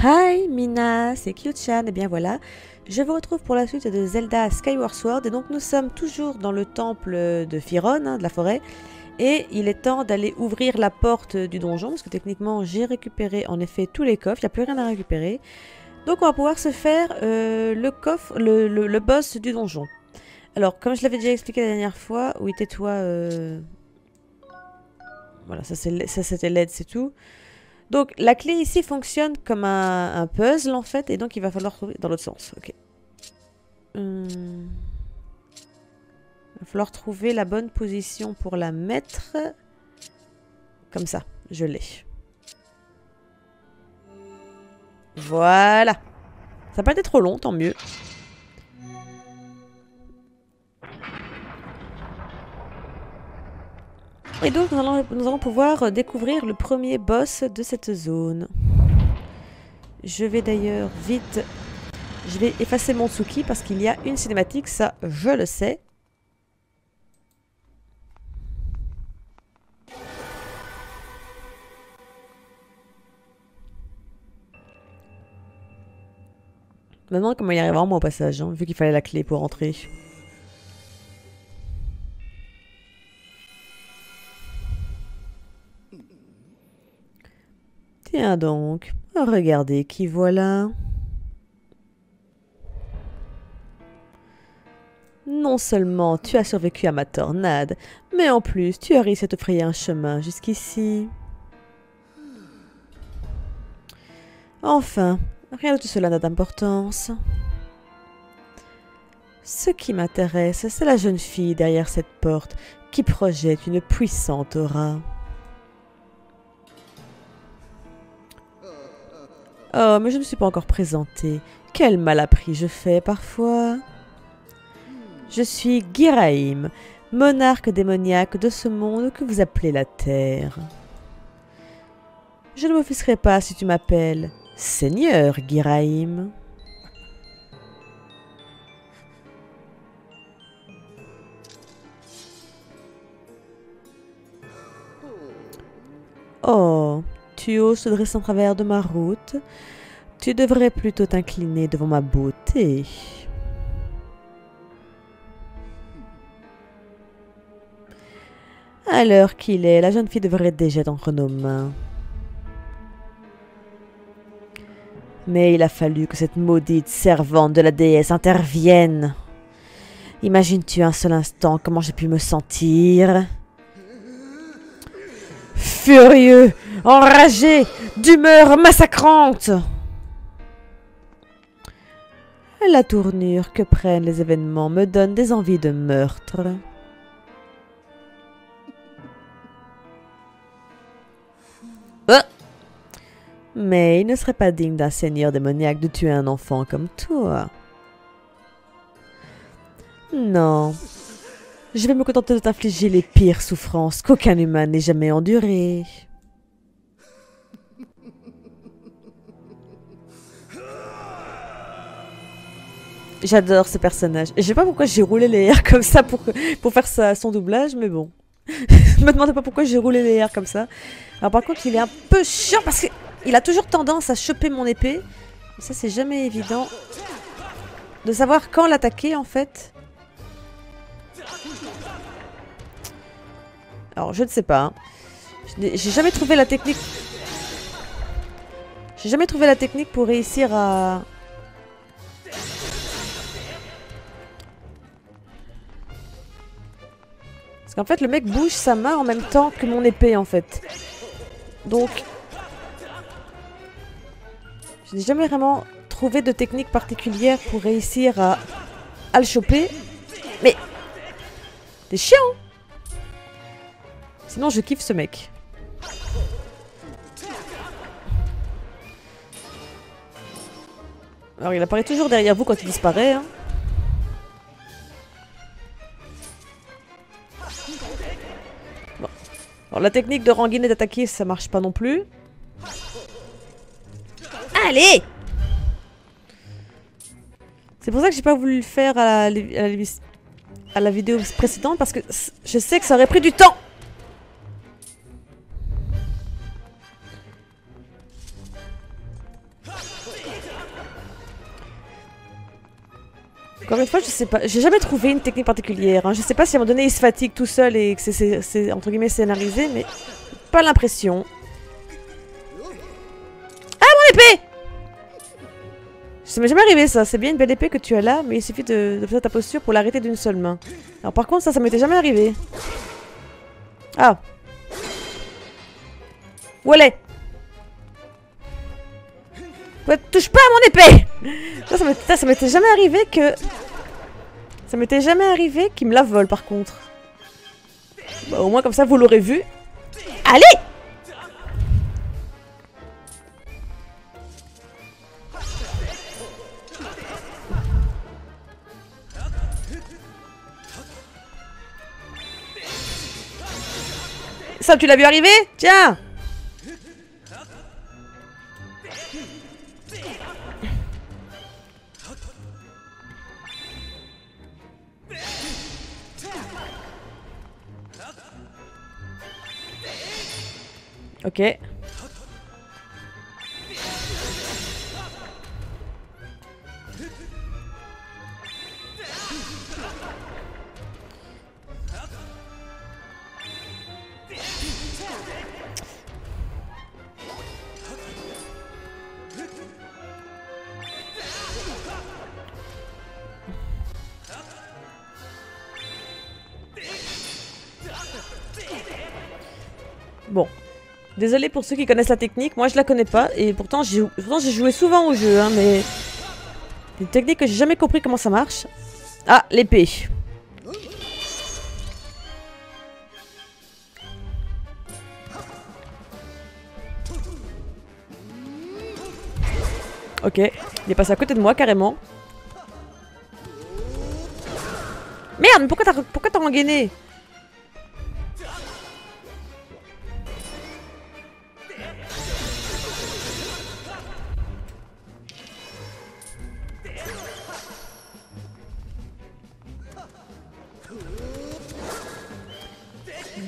Hi Mina, c'est Kyuchan, et bien voilà, je vous retrouve pour la suite de Zelda Skyward Sword, et donc nous sommes toujours dans le temple de Firone, de la forêt, et il est temps d'aller ouvrir la porte du donjon, parce que techniquement j'ai récupéré en effet tous les coffres, il n'y a plus rien à récupérer, donc on va pouvoir se faire le boss du donjon. Alors, comme je l'avais déjà expliqué la dernière fois, oui tais-toi, voilà, ça c'était l'aide, c'est tout. Donc la clé ici fonctionne comme un puzzle en fait, et donc il va falloir trouver dans l'autre sens, ok. Il va falloir trouver la bonne position pour la mettre, comme ça, je l'ai. Voilà, ça n'a pas été trop long, tant mieux. Et donc nous allons pouvoir découvrir le premier boss de cette zone. Je vais d'ailleurs vite... Je vais effacer mon Tsuki parce qu'il y a une cinématique, ça je le sais. Maintenant comment il arrive vraiment au passage, hein, vu qu'il fallait la clé pour entrer. Tiens donc, regardez qui voilà. Non seulement tu as survécu à ma tornade, mais en plus tu as réussi à te frayer un chemin jusqu'ici. Enfin, rien de tout cela n'a d'importance. Ce qui m'intéresse, c'est la jeune fille derrière cette porte qui projette une puissante aura. Oh, mais je ne me suis pas encore présentée. Quel malappris je fais parfois. Je suis Ghirahim, monarque démoniaque de ce monde que vous appelez la Terre. Je ne m'offusquerai pas si tu m'appelles Seigneur Ghirahim. Oh, tu oses te dresser en travers de ma route. Tu devrais plutôt t'incliner devant ma beauté. À l'heure qu'il est, la jeune fille devrait déjà être entre nos mains. Mais il a fallu que cette maudite servante de la déesse intervienne. Imagines-tu un seul instant comment j'ai pu me sentir ? Furieux, enragé, d'humeur massacrante. La tournure que prennent les événements me donne des envies de meurtre. Oh. Mais il ne serait pas digne d'un seigneur démoniaque de tuer un enfant comme toi. Non. Je vais me contenter de t'infliger les pires souffrances qu'aucun humain n'ait jamais endurées. J'adore ce personnage. Je sais pas pourquoi j'ai roulé les airs comme ça pour faire ça, son doublage, mais bon. Je me demandais pas pourquoi j'ai roulé les airs comme ça. Alors par contre, il est un peu chiant parce qu'il a toujours tendance à choper mon épée. Ça, c'est jamais évident de savoir quand l'attaquer en fait. Alors, je ne sais pas. Hein. J'ai jamais trouvé la technique. J'ai jamais trouvé la technique pour réussir à... Parce qu'en fait, le mec bouge sa main en même temps que mon épée, en fait. Donc... Je n'ai jamais vraiment trouvé de technique particulière pour réussir à le choper. Mais... T'es chiant! Sinon, je kiffe ce mec. Alors, il apparaît toujours derrière vous quand il disparaît. Hein. Bon. Alors, la technique de Ranguiner d'attaquer, ça marche pas non plus. Allez! C'est pour ça que j'ai pas voulu le faire à la vidéo précédente, parce que je sais que ça aurait pris du temps. Encore une fois, je sais pas, j'ai jamais trouvé une technique particulière. Hein. Je sais pas si à un moment donné il se fatigue tout seul et que c'est entre guillemets scénarisé, mais pas l'impression. Ah mon épée! Ça m'est jamais arrivé ça, c'est bien une belle épée que tu as là, mais il suffit de faire ta posture pour l'arrêter d'une seule main. Alors par contre ça m'était jamais arrivé. Ah! Où elle est? Ouais, touche pas à mon épée! Ça m'était jamais arrivé que... Ça m'était jamais arrivé qu'il me la vole par contre. Bah, au moins comme ça vous l'aurez vu. Allez! Ça, tu l'as vu arriver? Tiens! Ok. Bon. Désolée pour ceux qui connaissent la technique, moi je la connais pas et pourtant j'ai joué souvent au jeu, hein, mais c'est une technique que j'ai jamais compris comment ça marche. Ah, l'épée. Ok, il est passé à côté de moi carrément. Merde, mais pourquoi t'as engainé?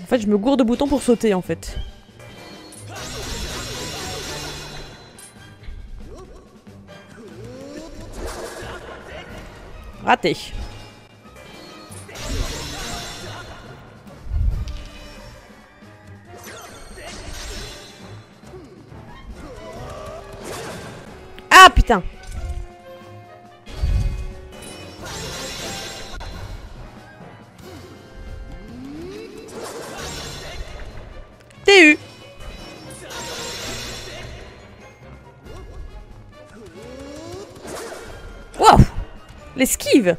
En fait, je me gourde de boutons pour sauter, en fait. Raté. Ah, putain! Wow, l'esquive.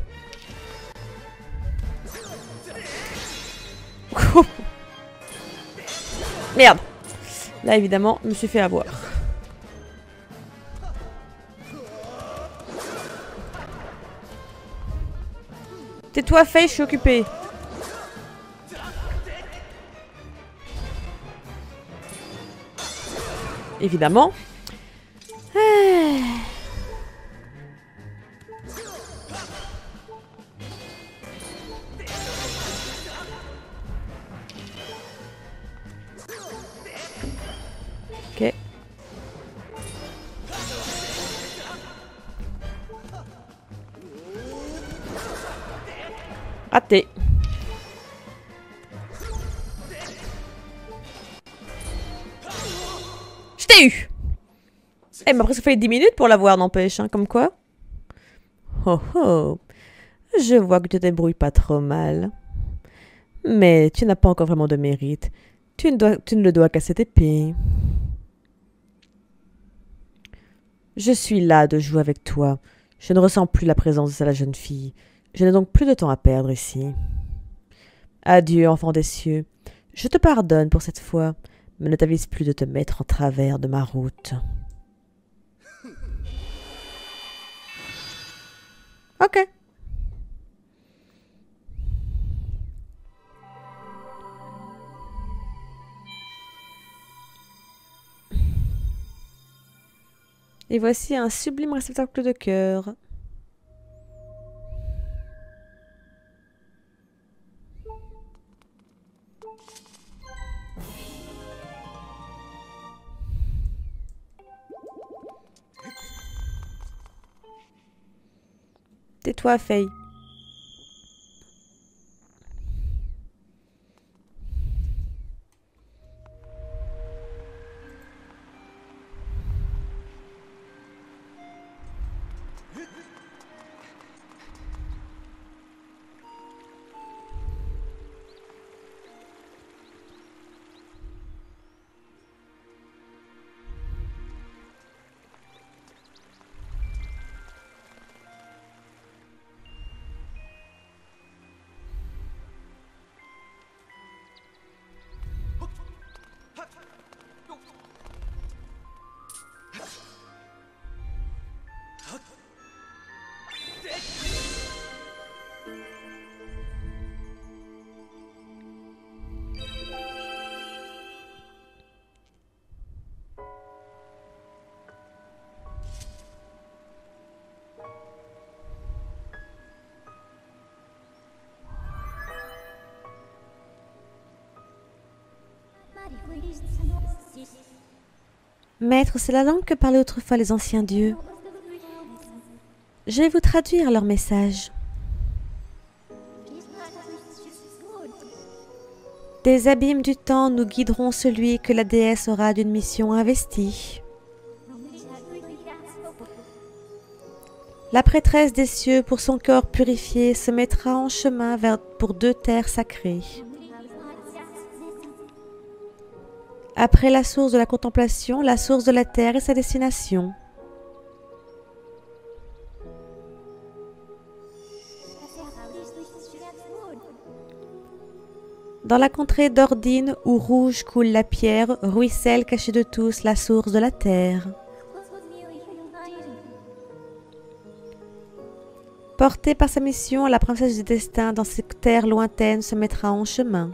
Merde. Là évidemment, je me suis fait avoir. Tais-toi, Feiyu, je suis occupée. Évidemment. Ok. Raté. Eh, mais après, ça fait 10 minutes pour l'avoir, n'empêche, hein, comme quoi. Oh oh, je vois que tu te débrouilles pas trop mal. Mais tu n'as pas encore vraiment de mérite. Tu ne le dois qu'à cette épée. Je suis là de jouer avec toi. Je ne ressens plus la présence de la jeune fille. Je n'ai donc plus de temps à perdre ici. Adieu, enfant des cieux. Je te pardonne pour cette fois, mais ne t'avise plus de te mettre en travers de ma route. Ok. Et voici un sublime réceptacle de cœur. Tais-toi, Feiyu. Maître, c'est la langue que parlaient autrefois les anciens dieux. Je vais vous traduire leur message. Des abîmes du temps, nous guiderons celui que la déesse aura d'une mission investie. La prêtresse des cieux, pour son corps purifié, se mettra en chemin pour deux terres sacrées. Après la source de la contemplation, la source de la terre et sa destination. Dans la contrée d'Ordine, où rouge coule la pierre, ruisselle cachée de tous la source de la terre. Portée par sa mission, la princesse du destin dans cette terre lointaine se mettra en chemin.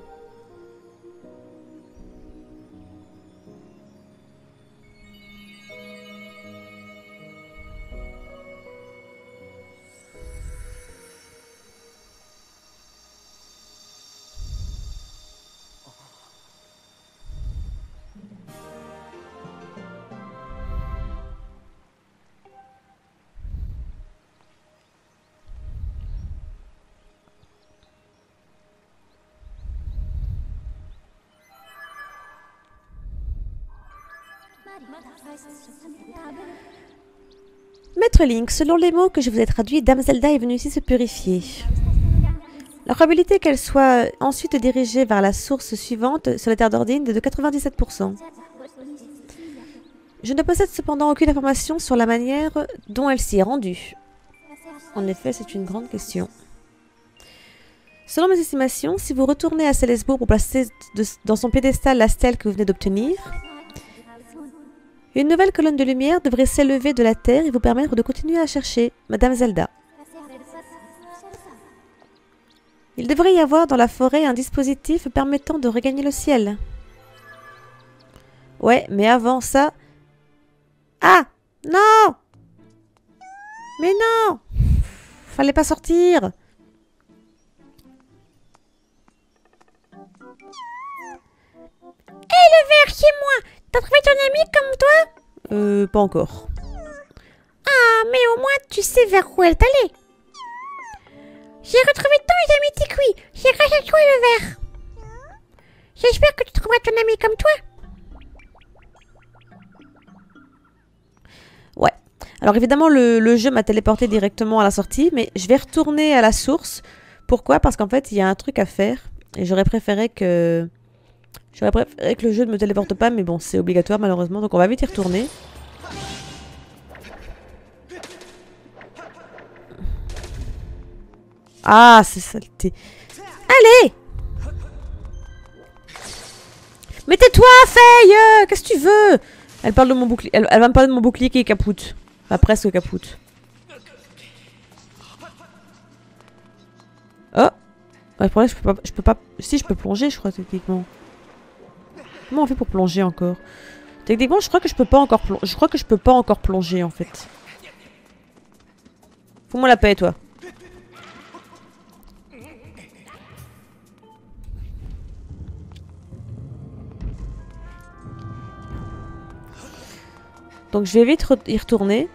Maître Link, selon les mots que je vous ai traduits, Dame Zelda est venue ici se purifier. La probabilité qu'elle soit ensuite dirigée vers la source suivante sur la terre d'Ordine est de 97%. Je ne possède cependant aucune information sur la manière dont elle s'y est rendue. En effet, c'est une grande question. Selon mes estimations, si vous retournez à Célesbourg pour placer dans son piédestal la stèle que vous venez d'obtenir, une nouvelle colonne de lumière devrait s'élever de la terre et vous permettre de continuer à chercher Madame Zelda. Il devrait y avoir dans la forêt un dispositif permettant de regagner le ciel. Ouais, mais avant ça... Ah! Non! Mais non! Fallait pas sortir! Hé, le verre chez moi! T'as trouvé ton ami comme toi? Pas encore. Ah, mais au moins tu sais vers où elle est allée. J'ai retrouvé ton ami Tikui. J'ai grâce à toi le verre. J'espère que tu trouveras ton ami comme toi. Ouais. Alors évidemment, le jeu m'a téléporté directement à la sortie, mais je vais retourner à la source. Pourquoi? Parce qu'en fait, il y a un truc à faire. Et j'aurais préféré que... J'aurais préféré que le jeu ne me téléporte pas, mais bon, c'est obligatoire malheureusement, donc on va vite y retourner. Ah, c'est saleté. Allez! Mais tais-toi, Feiyu! Qu'est-ce que tu veux? Elle parle de mon bouclier. Elle va me parler de mon bouclier qui est capoute. Enfin, presque capoute. Oh! Ouais, pour là, je peux pas... Si, je peux plonger, je crois, techniquement. Comment on fait pour plonger encore? Techniquement, je crois que je peux pas encore plonger. Je crois que je peux pas encore plonger en fait. Fous-moi la paix, toi. Donc je vais vite y retourner.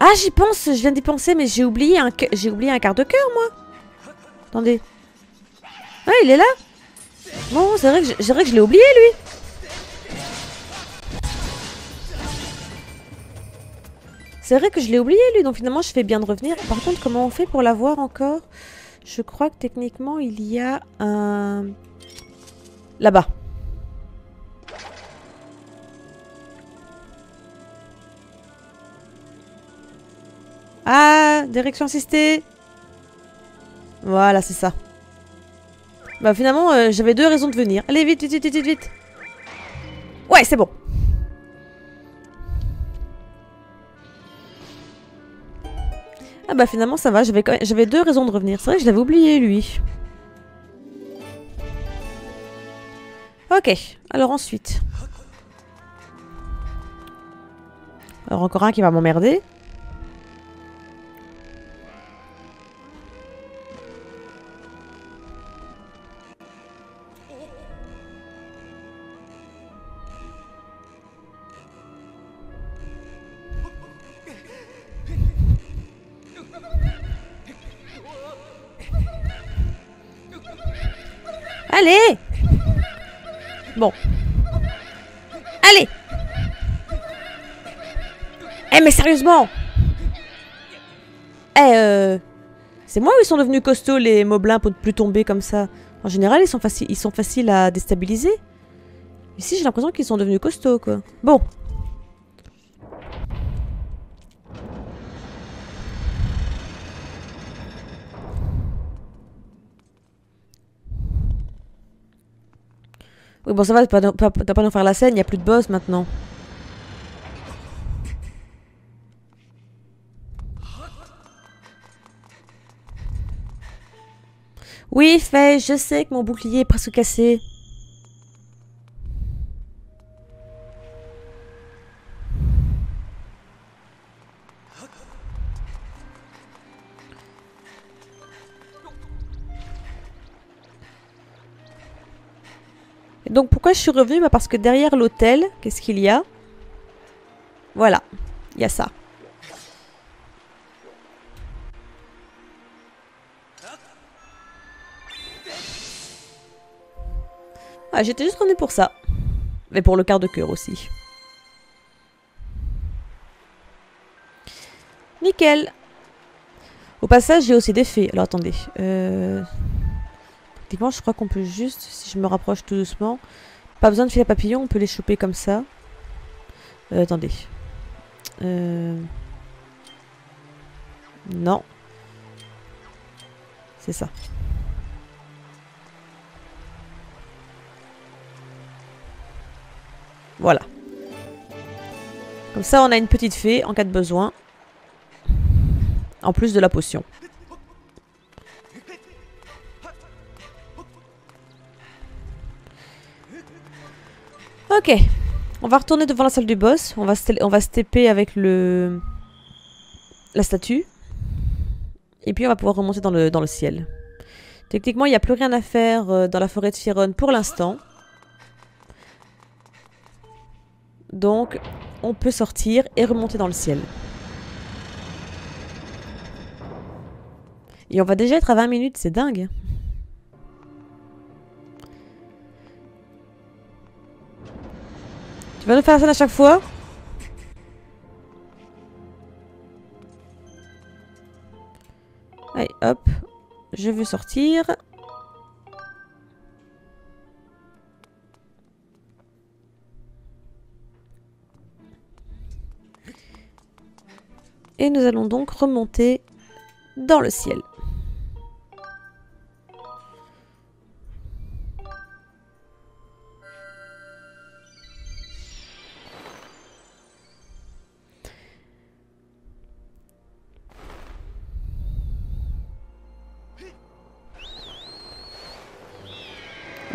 Ah, Ah, j'y pense, je viens d'y penser, mais j'ai oublié un quart de cœur, moi. Attendez. Ah, il est là. Bon, c'est vrai que je l'ai oublié, lui. C'est vrai que je l'ai oublié, lui, donc finalement, je fais bien de revenir. Par contre, comment on fait pour l'avoir encore? Je crois que techniquement, il y a un... Là-bas. Ah, direction assistée. Voilà, c'est ça. Bah finalement, j'avais deux raisons de venir. Allez, vite, vite, vite, vite, vite. Ouais, c'est bon. Ah bah finalement ça va, j'avais deux raisons de revenir. C'est vrai que je l'avais oublié, lui. Ok, alors ensuite. Alors encore un qui va m'emmerder. Allez! Bon. Allez! Eh mais sérieusement! C'est moi où ils sont devenus costauds, les moblins, pour ne plus tomber comme ça? En général, ils sont faciles à déstabiliser. Ici, j'ai l'impression qu'ils sont devenus costauds, quoi. Bon. Oui, bon, ça va, t'as pas nous faire la scène, y a plus de boss maintenant. Oui, Feiyu, je sais que mon bouclier est presque cassé. Donc pourquoi je suis revenue? Bah parce que derrière l'hôtel, qu'est-ce qu'il y a? Voilà, il y a ça. Ah, j'étais juste revenue pour ça. Mais pour le quart de cœur aussi. Nickel. Au passage, j'ai aussi des fées. Alors attendez. Effectivement, je crois qu'on peut juste, si je me rapproche tout doucement, pas besoin de filer à papillon, on peut les choper comme ça. Attendez. Non. C'est ça. Voilà. Comme ça, on a une petite fée en cas de besoin. En plus de la potion. Ok, on va retourner devant la salle du boss, on va se taper avec la statue, et puis on va pouvoir remonter dans le ciel. Techniquement, il n'y a plus rien à faire dans la forêt de Firone pour l'instant. Donc, on peut sortir et remonter dans le ciel. Et on va déjà être à 20 minutes, c'est dingue! Tu vas nous faire la scène à chaque fois? Allez, hop. Je veux sortir. Et nous allons donc remonter dans le ciel.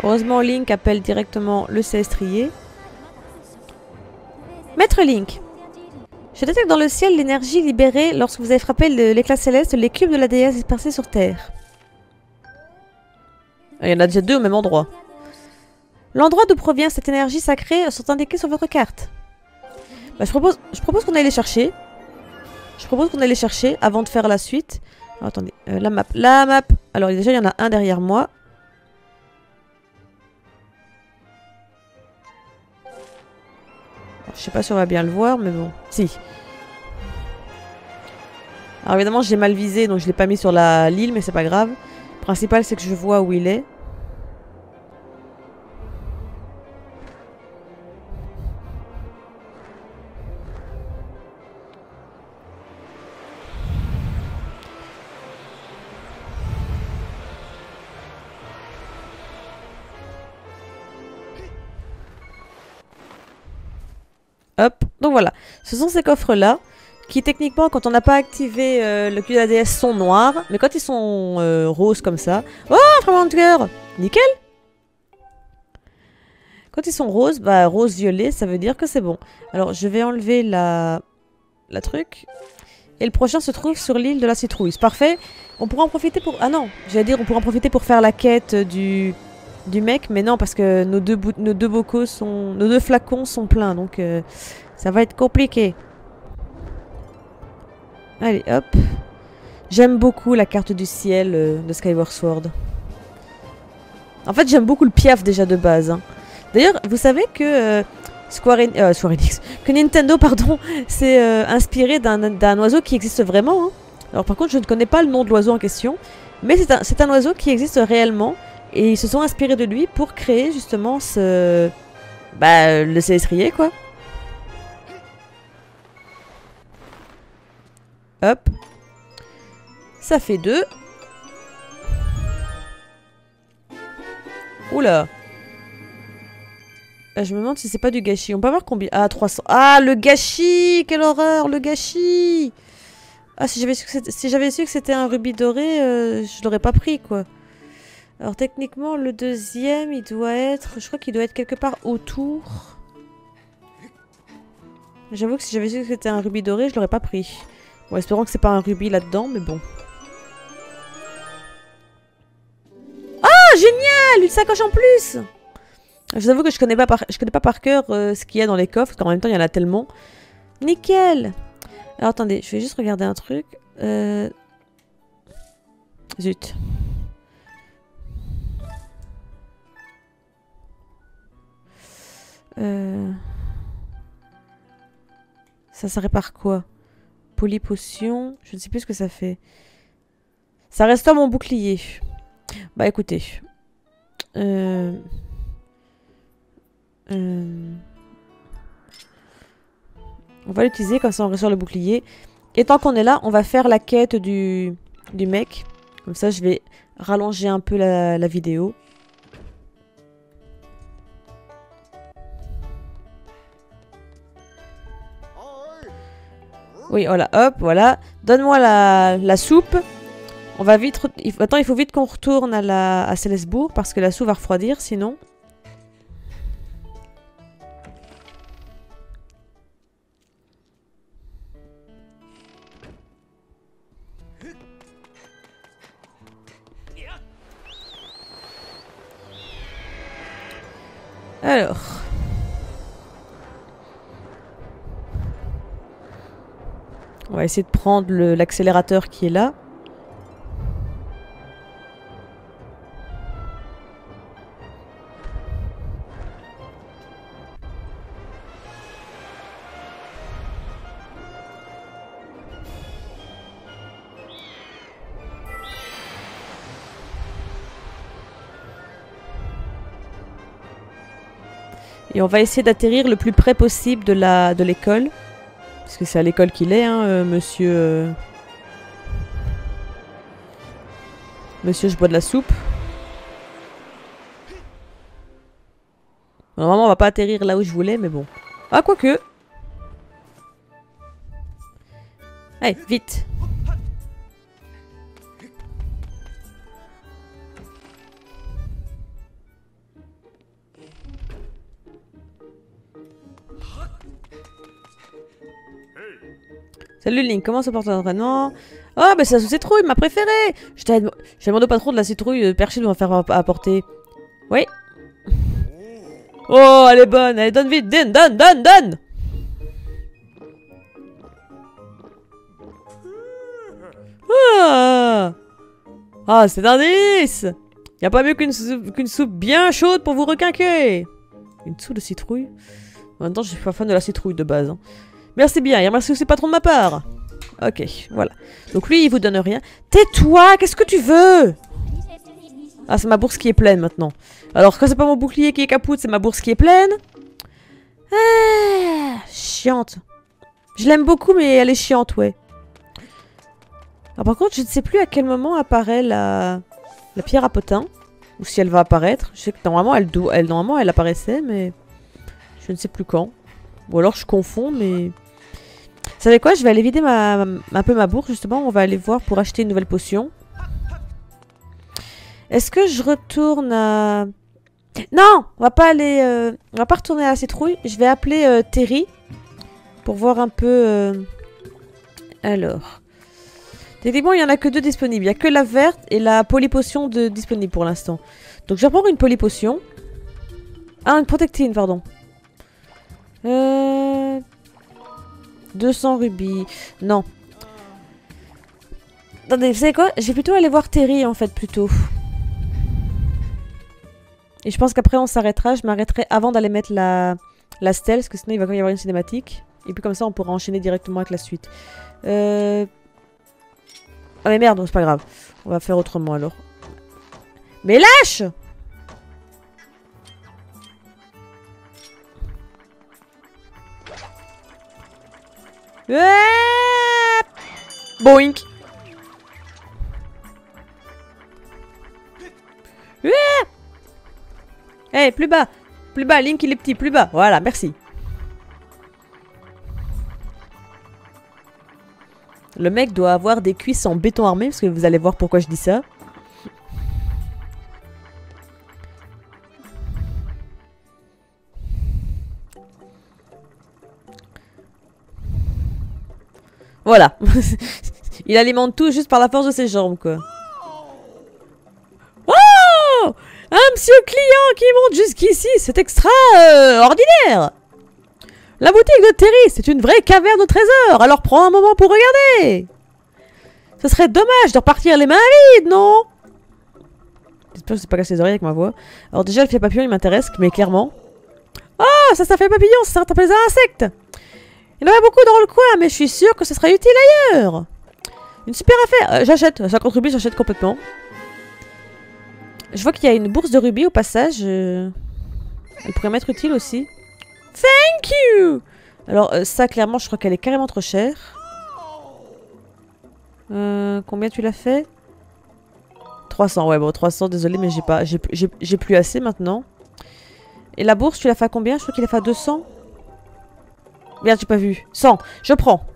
Heureusement, Link appelle directement le Cestrier. Maître Link, je détecte dans le ciel l'énergie libérée lorsque vous avez frappé l'éclat céleste, les cubes de la déesse dispersés sur Terre. Il y en a déjà deux au même endroit. L'endroit d'où provient cette énergie sacrée sont indiqués sur votre carte. Bah, je propose qu'on aille les chercher. Je propose qu'on aille les chercher avant de faire la suite. Alors, attendez, la map. La map. Alors déjà, il y en a un derrière moi. Alors, je sais pas si on va bien le voir, mais bon. Si. Alors évidemment, j'ai mal visé, donc je l'ai pas mis sur l'île, mais c'est pas grave. Le principal, c'est que je vois où il est. Hop, donc voilà, ce sont ces coffres-là qui techniquement quand on n'a pas activé le cul de la déesse sont noirs, mais quand ils sont roses comme ça... Oh, un fragment de cœur! Nickel! Quand ils sont roses, bah rose violet, ça veut dire que c'est bon. Alors je vais enlever la truc, et le prochain se trouve sur l'île de la citrouille. C'est parfait, on pourra en profiter pour... Ah non, j'allais dire on pourra en profiter pour faire la quête du mec, mais non, parce que nos deux bocaux sont... Nos deux flacons sont pleins, donc ça va être compliqué. Allez, hop. J'aime beaucoup la carte du ciel de Skyward Sword. En fait, j'aime beaucoup le piaf déjà de base. Hein. D'ailleurs, vous savez que que Nintendo, pardon, s'est inspiré d'un oiseau qui existe vraiment. Hein. Alors par contre, je ne connais pas le nom de l'oiseau en question, mais c'est un oiseau qui existe réellement. Et ils se sont inspirés de lui pour créer justement ce... Bah, le Cestrier, quoi. Hop. Ça fait 2. Oula. Je me demande si c'est pas du gâchis. On peut avoir combien? Ah, 300. Ah, le gâchis! Quelle horreur, le gâchis! Ah, si j'avais su que c'était un rubis doré, je l'aurais pas pris, quoi. Alors techniquement le deuxième il doit être, je crois qu'il doit être quelque part autour. J'avoue que si j'avais su que c'était un rubis doré je l'aurais pas pris. Bon, espérons que c'est pas un rubis là-dedans mais bon. Ah génial, une sacoche en plus. Je vous avoue que je connais pas par cœur ce qu'il y a dans les coffres, qu'en même temps il y en a tellement. Nickel. Alors attendez, je vais juste regarder un truc. Zut. Ça s'arrête par quoi? Polypotion, je ne sais plus ce que ça fait. Ça restaure mon bouclier. Bah écoutez. On va l'utiliser comme ça on restaure le bouclier. Et tant qu'on est là, on va faire la quête du mec. Comme ça je vais rallonger un peu la vidéo. Oui, voilà, hop, voilà. Donne-moi la soupe. On va vite... Attends, il faut vite qu'on retourne à Célesbourg parce que la soupe va refroidir, sinon... Alors... On va essayer de prendre l'accélérateur qui est là. Et on va essayer d'atterrir le plus près possible de l'école. Parce que c'est à l'école qu'il est, hein, monsieur... Monsieur, je bois de la soupe. Normalement, on va pas atterrir là où je voulais, mais bon. Ah, quoique. Allez, vite. Salut Link, comment se porte l'entraînement? Oh, mais c'est la citrouille, ma préférée! Je t'ai demandé au patron de la citrouille perchée de m'en faire apporter. Oui. Oh, elle est bonne! Allez, donne vite! Donne! Ah, ah c'est un délice. Y a pas mieux qu'une soupe bien chaude pour vous requinquer. Une soupe de citrouille. En même temps, je suis pas fan de la citrouille de base. Hein. Merci bien, et remercie aussi patron de ma part. Ok, voilà. Donc lui, il vous donne rien. Tais-toi, qu'est-ce que tu veux? Ah, c'est ma bourse qui est pleine maintenant. Alors, quand c'est pas mon bouclier qui est capoute, c'est ma bourse qui est pleine. Ah, chiante. Je l'aime beaucoup, mais elle est chiante, ouais. Alors, par contre, je ne sais plus à quel moment apparaît la pierre à potin. Ou si elle va apparaître. Je sais que normalement, elle apparaissait, mais... Je ne sais plus quand. Ou alors, je confonds, mais... Vous savez quoi? Je vais aller vider un peu ma bourse, justement. On va aller voir pour acheter une nouvelle potion. Est-ce que je retourne à... Non, on va pas aller... on va pas retourner à la citrouille. Je vais appeler Terry pour voir un peu... Alors... Techniquement, il n'y en a que deux disponibles. Il n'y a que la verte et la polypotion disponible pour l'instant. Donc je vais prendre une polypotion. Ah, une protectine, pardon. 200 rubis. Non. Attendez, vous savez quoi? Je vais plutôt aller voir Terry, en fait, plutôt. Et je pense qu'après on s'arrêtera, je m'arrêterai avant d'aller mettre la stèle, parce que sinon il va y avoir une cinématique. Et puis comme ça on pourra enchaîner directement avec la suite. Ah mais merde, c'est pas grave. On va faire autrement alors. Mais lâche! Boink! Hey, plus bas! Plus bas, Link il est petit, plus bas! Voilà, merci! Le mec doit avoir des cuisses en béton armé, parce que vous allez voir pourquoi je dis ça. Voilà! Il alimente tout juste par la force de ses jambes, quoi. Un monsieur client qui monte jusqu'ici, c'est extra ordinaire. La boutique de Terry, c'est une vraie caverne au trésor, alors prends un moment pour regarder. Ce serait dommage de repartir les mains vides, non? J'espère que je ne pas casser les oreilles avec ma voix. Alors déjà, le fier papillon, il m'intéresse, mais clairement... Oh, ça fait papillon, ça s'appelle un insecte. Il y en a beaucoup dans le coin, mais je suis sûre que ce sera utile ailleurs. Une super affaire. J'achète, ça contribue, j'achète complètement. Je vois qu'il y a une bourse de rubis au passage. Elle pourrait m'être utile aussi. Thank you! Alors ça, clairement, je crois qu'elle est carrément trop chère. Combien tu l'as fait? 300, ouais, bon, 300, désolé, mais j'ai plus assez maintenant. Et la bourse, tu l'as fait à combien? Je crois qu'il l'a fait à 200. Merde, j'ai pas vu. 100, je prends.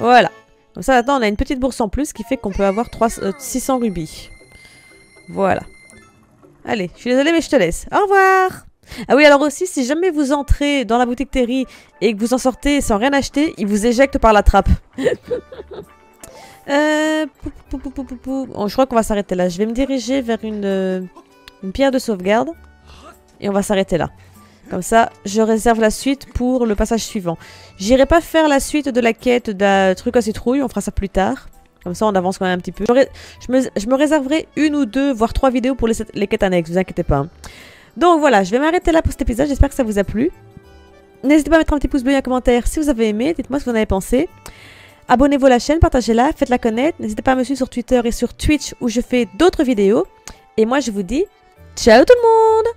Voilà. Comme ça, maintenant, on a une petite bourse en plus qui fait qu'on peut avoir 600 rubis. Voilà. Allez, je suis désolée, mais je te laisse. Au revoir! Ah oui, alors aussi, si jamais vous entrez dans la boutique Terry et que vous en sortez sans rien acheter, il vous éjecte par la trappe. Je crois qu'on va s'arrêter là. Je vais me diriger vers une pierre de sauvegarde. Et on va s'arrêter là. Comme ça, je réserve la suite pour le passage suivant. J'irai pas faire la suite de la quête d'un truc à citrouille, on fera ça plus tard. Comme ça, on avance quand même un petit peu. Je me réserverai 1 ou 2, voire 3 vidéos pour les quêtes annexes, vous inquiétez pas. Donc voilà, je vais m'arrêter là pour cet épisode, j'espère que ça vous a plu. N'hésitez pas à mettre un petit pouce bleu et un commentaire si vous avez aimé, dites-moi ce que vous en avez pensé. Abonnez-vous à la chaîne, partagez-la, faites-la connaître. N'hésitez pas à me suivre sur Twitter et sur Twitch où je fais d'autres vidéos. Et moi, je vous dis ciao tout le monde!